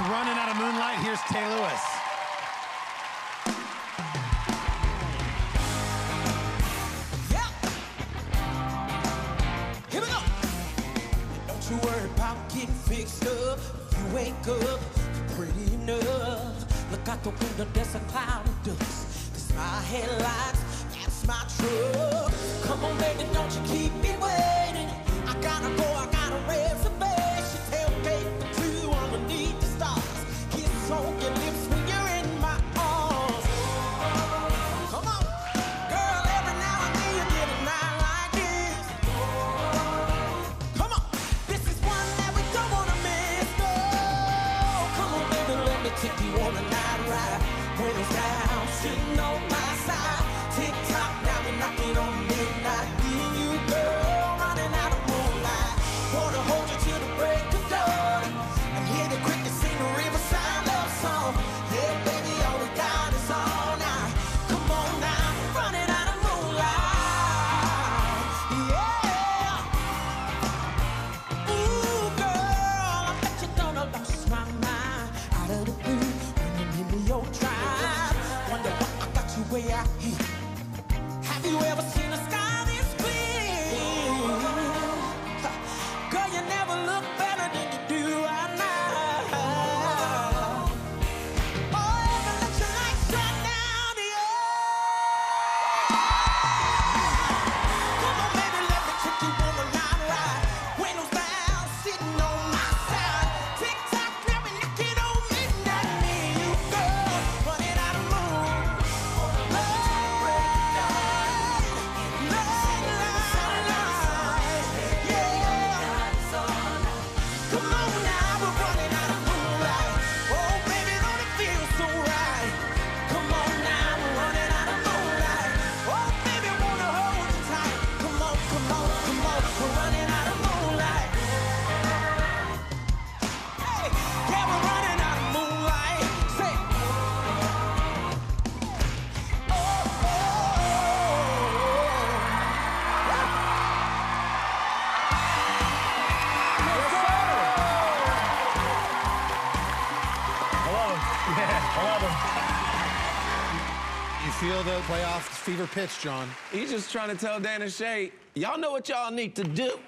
With Running Out of Moonlight, here's Tae Lewis. Yeah. Here we go. Don't you worry about getting fixed up. If you ain't good, you're pretty enough. Look out the window, there's a cloud of dust. That's my headlights, that's my truck. Come on, baby, don't you keep me waiting. I gotta go, I got a reservation. Tailgate for two, I'ma need the stars. Kiss on your lips when you're in my arms. Come on, girl, every now and then you get a night like this. Come on, this is one that we don't wanna miss. No, come on, baby, let me take you on a night ride. Windows down, sitting on my side. Tick tock, now we're knocking on midnight. Me and you, girl, running out of moonlight. Wanna hold you till the break of dawn and hear the crickets sing a Riverside love song. Yeah, baby, all we got is all night. Come on now, running out of moonlight. Yeah. Ooh, girl, I bet you thought I lost my mind. Out of the blue, when you give me your drive. Wonder why I got you way out here. Have you ever seen a sky this clear? Girl, you never look better than you do right now. Oh, ever let your light shine down the earth. Come on, baby, let me take you on a night ride. Windows down, sitting on my side. Tick tock, now we're knocking on midnight. Me and you, girl, running out of moonlight. Come on now, we're running out of moonlight. Oh, baby, don't it feel so right? Come on now, we're running out of moonlight. Oh, baby, wanna hold you tight. Come on, come on, come on, we're running out of moonlight. Hey, yeah, we're running out of moonlight. Say, oh, oh, You feel the playoff fever pitch, John. He's just trying to tell Dan + Shay, y'all know what y'all need to do.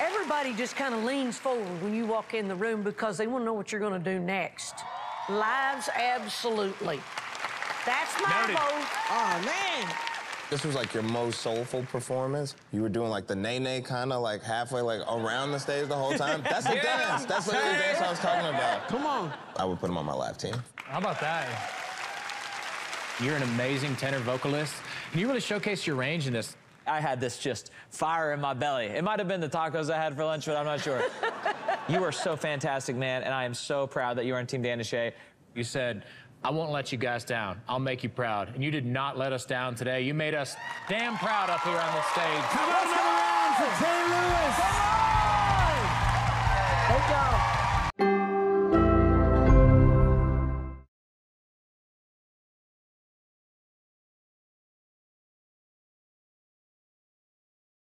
Everybody just kind of leans forward when you walk in the room because they want to know what you're going to do next. Lives, absolutely. That's my vote. Oh, man. This was like your most soulful performance. You were doing like the nay-nay kind of like halfway like around the stage the whole time. That's the dance. That's literally the dance I was talking about. Come on. I would put him on my live team. How about that? You're an amazing tenor vocalist. And you really showcased your range in this. I had this just fire in my belly. It might have been the tacos I had for lunch, but I'm not sure. You are so fantastic, man, and I am so proud that you're on Team Dan + Shay. You said, I won't let you guys down. I'll make you proud. And you did not let us down today. You made us damn proud up here on the stage. Come on, another round for Tae Lewis.